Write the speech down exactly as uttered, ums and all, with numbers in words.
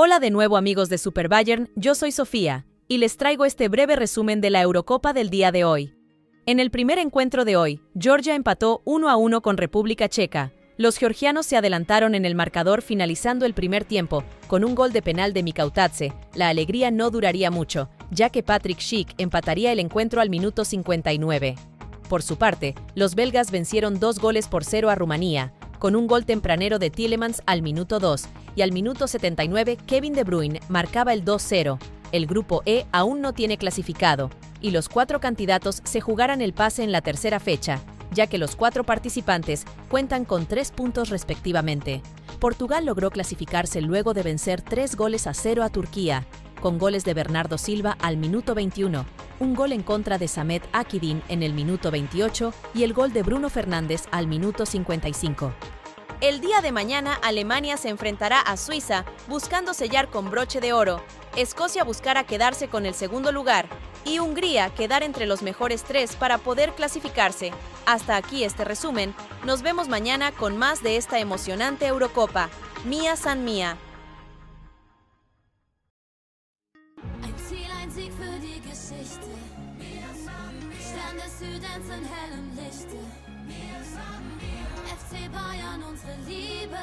Hola de nuevo amigos de Super Bayern, yo soy Sofía, y les traigo este breve resumen de la Eurocopa del día de hoy. En el primer encuentro de hoy, Georgia empató uno a uno con República Checa. Los georgianos se adelantaron en el marcador finalizando el primer tiempo, con un gol de penal de Mikautadze. La alegría no duraría mucho, ya que Patrick Schick empataría el encuentro al minuto cincuenta y nueve. Por su parte, los belgas vencieron dos goles por cero a Rumanía, con un gol tempranero de Thielemans al minuto dos, y al minuto setenta y nueve Kevin De Bruyne marcaba el dos cero. El grupo E aún no tiene clasificado, y los cuatro candidatos se jugarán el pase en la tercera fecha, ya que los cuatro participantes cuentan con tres puntos respectivamente. Portugal logró clasificarse luego de vencer tres goles a cero a Turquía, con goles de Bernardo Silva al minuto veintiuno, un gol en contra de Samet Akidin en el minuto veintiocho y el gol de Bruno Fernández al minuto cincuenta y cinco. El día de mañana, Alemania se enfrentará a Suiza buscando sellar con broche de oro, Escocia buscará quedarse con el segundo lugar y Hungría quedar entre los mejores tres para poder clasificarse. Hasta aquí este resumen, nos vemos mañana con más de esta emocionante Eurocopa. Mía San Mía. F C Bayern, unsere Liebe.